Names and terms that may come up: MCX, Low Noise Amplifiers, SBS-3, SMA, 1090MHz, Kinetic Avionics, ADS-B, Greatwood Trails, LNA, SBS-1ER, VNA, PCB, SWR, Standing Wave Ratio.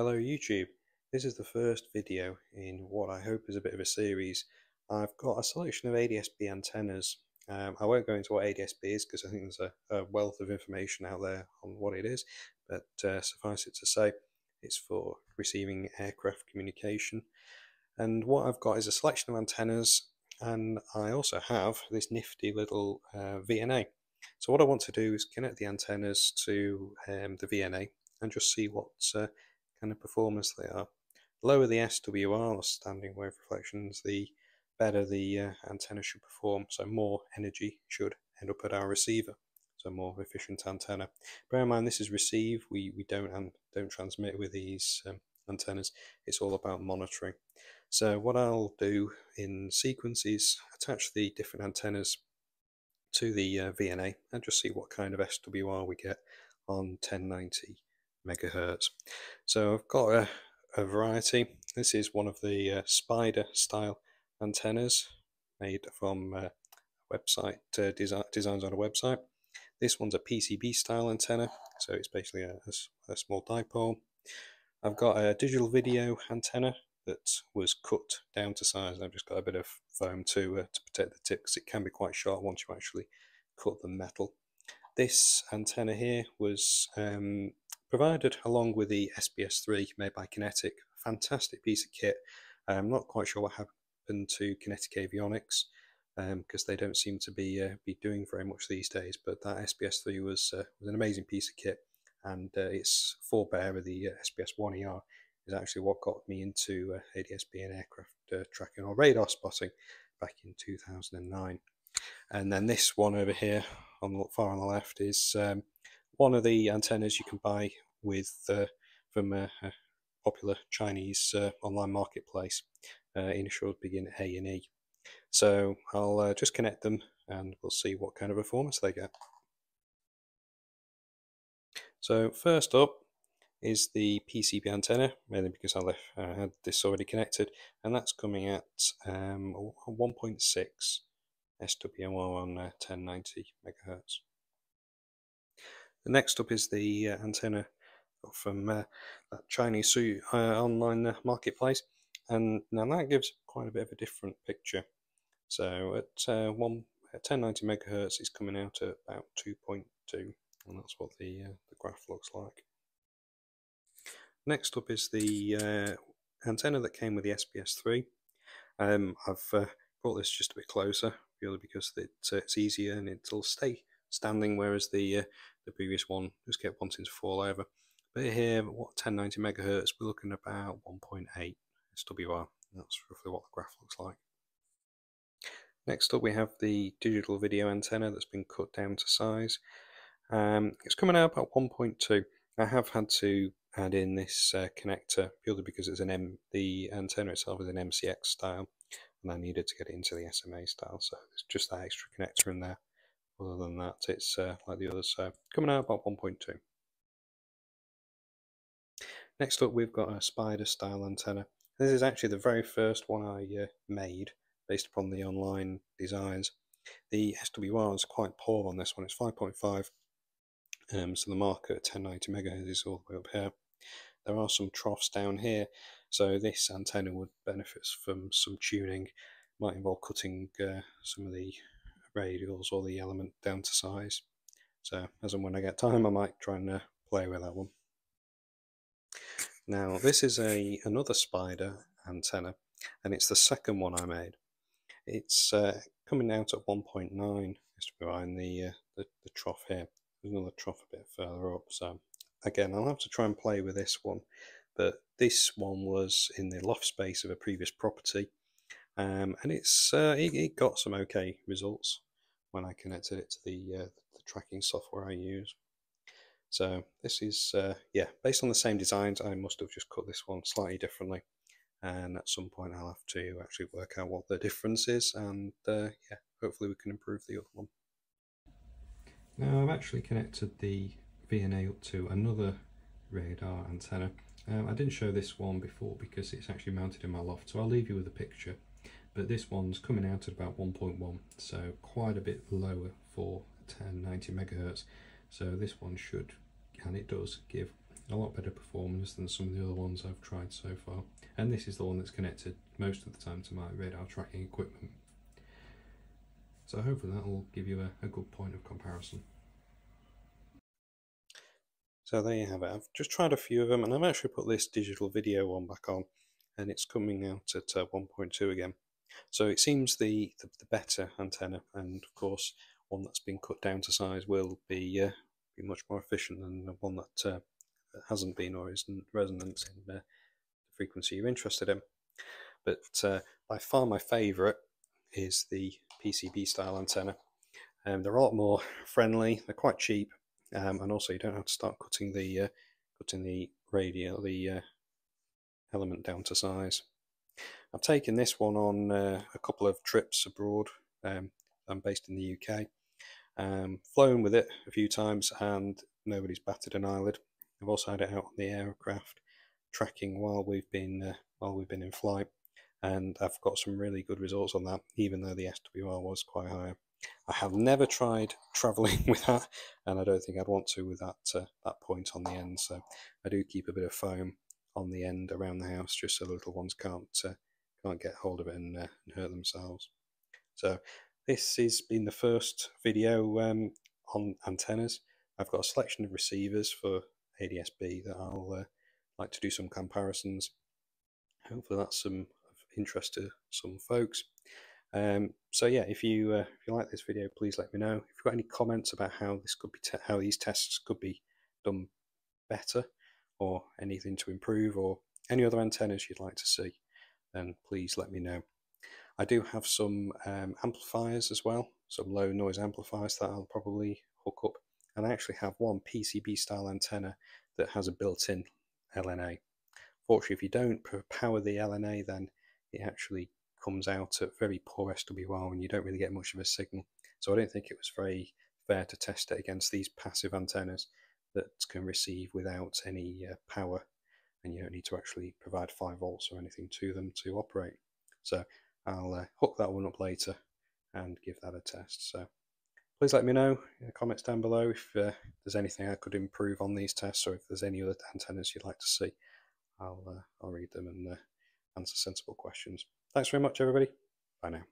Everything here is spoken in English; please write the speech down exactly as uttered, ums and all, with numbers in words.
Hello YouTube, this is the first video in what I hope is a bit of a series. I've got a selection of A D S B antennas. Um, I won't go into what A D S B is because I think there's a, a wealth of information out there on what it is, but uh, suffice it to say it's for receiving aircraft communication. And what I've got is a selection of antennas, and I also have this nifty little uh, V N A. So what I want to do is connect the antennas to um, the V N A and just see what uh, kind of performance they are. The lower the S W R, the standing wave reflections, the better the uh, antenna should perform, so more energy should end up at our receiver, so more efficient antenna. Bear in mind this is receive, we, we don't, um, don't transmit with these um, antennas, it's all about monitoring. So what I'll do in sequence is attach the different antennas to the uh, V N A and just see what kind of S W R we get on ten ninety megahertz. So I've got a, a variety. This is one of the uh, spider style antennas made from uh, website uh, design, designs on a website. This one's a P C B style antenna, so it's basically a, a, a small dipole. I've got a digital video antenna that was cut down to size, and I've just got a bit of foam to, uh, to protect the tip because it can be quite sharp once you actually cut the metal. This antenna here was um, provided along with the S B S three made by Kinetic. Fantastic piece of kit. I'm not quite sure what happened to Kinetic Avionics because um, they don't seem to be uh, be doing very much these days, but that S B S three was, uh, was an amazing piece of kit, and uh, its forebearer, the uh, S B S one E R, is actually what got me into uh, A D S B and aircraft uh, tracking or radar spotting back in two thousand nine. And then this one over here on the far on the left is um, one of the antennas you can buy with uh, from a, a popular Chinese uh, online marketplace. Uh, initials begin A N E. So I'll uh, just connect them and we'll see what kind of performance they get. So first up is the P C B antenna, mainly because I, left, I had this already connected, and that's coming at um, one point six S W R on uh, ten ninety megahertz. The next up is the uh, antenna from uh, that Chinese uh, online uh, marketplace, and now that gives quite a bit of a different picture. So at uh, one at ten ninety megahertz, it's coming out at about two point two, and that's what the uh, the graph looks like. Next up is the uh, antenna that came with the S B S three. Um, I've uh, brought this just a bit closer, purely because it's, uh, it's easier and it'll stay standing, whereas the uh, the previous one just kept wanting to fall over. But here, what ten ninety megahertz, we're looking at about one point eight S W R. That's roughly what the graph looks like. Next up, we have the digital video antenna that's been cut down to size. Um, it's coming out about one point two. I have had to add in this uh, connector purely because it's an M. The antenna itself is an M C X style, and I needed to get it into the S M A style, so it's just that extra connector in there. Other than that, it's uh, like the others, so coming out about one point two. Next up, we've got a spider style antenna. This is actually the very first one I uh, made based upon the online designs. The S W R is quite poor on this one; it's five point five. Um, so the marker at ten ninety megahertz is all the way up here. There are some troughs down here, so this antenna would benefit from some tuning. Might involve cutting uh, some of the radials or the element down to size. So as and when I get time, I might try and uh, play with that one. Now this is a another spider antenna, and it's the second one I made. It's uh, coming out at one point nine S W R in the, uh, the the trough here. There's another trough a bit further up, so again I'll have to try and play with this one, but this one was in the loft space of a previous property, um, and it's uh, it, it got some okay results when I connected it to the, uh, the tracking software I use. So this is uh, yeah, based on the same designs. I must have just cut this one slightly differently, and at some point I'll have to actually work out what the difference is, and uh, yeah, hopefully we can improve the other one. Now I've actually connected the V N A up to another radar antenna. Um, I didn't show this one before because it's actually mounted in my loft, so I'll leave you with a picture. But this one's coming out at about one point one, so quite a bit lower for ten ninety megahertz. So this one should, and it does, give a lot better performance than some of the other ones I've tried so far, and this is the one that's connected most of the time to my radar tracking equipment. So hopefully that will give you a, a good point of comparison. So there you have it. I've just tried a few of them, and I've actually put this digital video one back on, and it's coming out at uh, one point two again. So it seems the, the, the better antenna, and of course one that's been cut down to size will be, uh, be much more efficient than the one that uh, hasn't been or isn't resonant in uh, the frequency you're interested in. But uh, by far my favourite is the P C B style antenna. Um, they're a lot more friendly, they're quite cheap, um, and also you don't have to start cutting the uh, cutting the radio, the uh, element down to size. I've taken this one on uh, a couple of trips abroad. Um, I'm based in the U K. Um, flown with it a few times and nobody's batted an eyelid. I've also had it out on the aircraft, tracking while we've been uh, while we've been in flight, and I've got some really good results on that, even though the S W R was quite higher. I have never tried travelling with that, and I don't think I'd want to with that uh, that point on the end. So I do keep a bit of foam on the end around the house, just so the little ones can't uh, can't get hold of it and, uh, and hurt themselves. So this has been the first video um, on antennas. I've got a selection of receivers for A D S B that I'll uh, like to do some comparisons. Hopefully that's some of interest to some folks. Um, so yeah, if you uh, if you like this video, please let me know. If you've got any comments about how this could be, how these tests could be done better, or anything to improve, or any other antennas you'd like to see, then please let me know. I do have some um, amplifiers as well, some low noise amplifiers that I'll probably hook up. And I actually have one P C B style antenna that has a built-in L N A. Fortunately, if you don't power the L N A, then it actually comes out at very poor S W R and you don't really get much of a signal. So I don't think it was very fair to test it against these passive antennas that can receive without any uh, power, and you don't need to actually provide five volts or anything to them to operate. So I'll uh, hook that one up later and give that a test. So please let me know in the comments down below if uh, there's anything I could improve on these tests, or if there's any other antennas you'd like to see. I'll, uh, I'll read them and uh, answer sensible questions. Thanks very much, everybody. Bye now.